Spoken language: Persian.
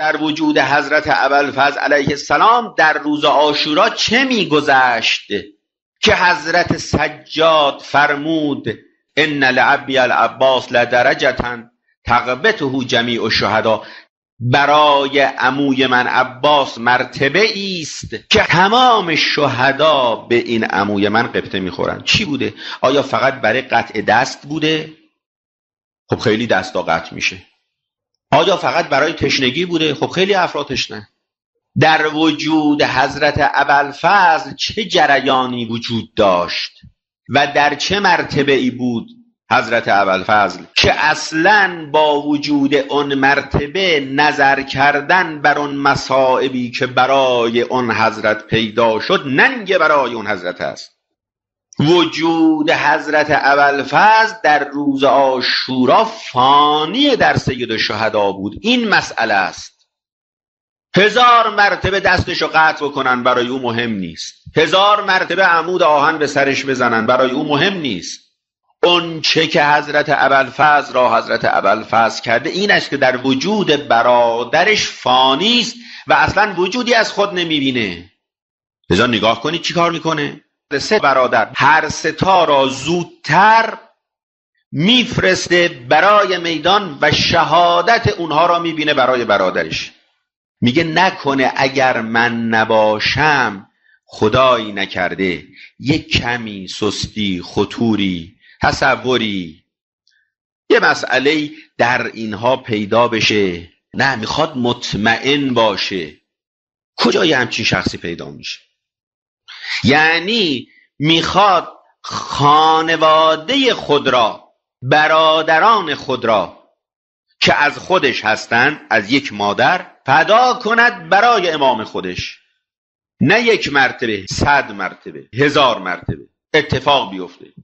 در وجود حضرت ابوالفضل علیه السلام در روز عاشورا چه میگذشت که حضرت سجاد فرمود ان لعبی العباس لدرجة تغبطه جمیع الشهدا، برای عموی من عباس مرتبه ایست که تمام شهدا به این عموی من قبطه میخورن. چی بوده؟ آیا فقط برای قطع دست بوده؟ خب خیلی دستا قطع میشه. آیا فقط برای تشنگی بوده؟ خب خیلی افراد تشنه. در وجود حضرت ابوالفضل چه جریانی وجود داشت و در چه مرتبه ای بود حضرت ابوالفضل که اصلاً با وجود اون مرتبه نظر کردن بر اون مصائبی که برای اون حضرت پیدا شد ننگ برای اون حضرت است؟ وجود حضرت ابوالفضل در روز عاشورا فانی در سیدالشهدا بود. این مسئله است. هزار مرتبه دستشو قطع بکنن برای او مهم نیست، هزار مرتبه عمود آهن به سرش بزنن برای او مهم نیست. اون چه که حضرت ابوالفضل را حضرت ابوالفضل کرده این است که در وجود برادرش فانی است و اصلا وجودی از خود نمیبینه. لذا نگاه کنید چی کار میکنه. سه برادر هر سه تا را زودتر میفرسته برای میدان و شهادت اونها را میبینه برای برادرش. میگه نکنه اگر من نباشم خدایی نکرده یک کمی سستی، خطوری، تصوری، یه مسئله در اینها پیدا بشه. نه، میخواد مطمئن باشه. کجای همچین شخصی پیدا میشه؟ یعنی میخواد خانواده خود را، برادران خود را که از خودش هستند، از یک مادر، فدا کند برای امام خودش. نه یک مرتبه، صد مرتبه، هزار مرتبه اتفاق بیفته.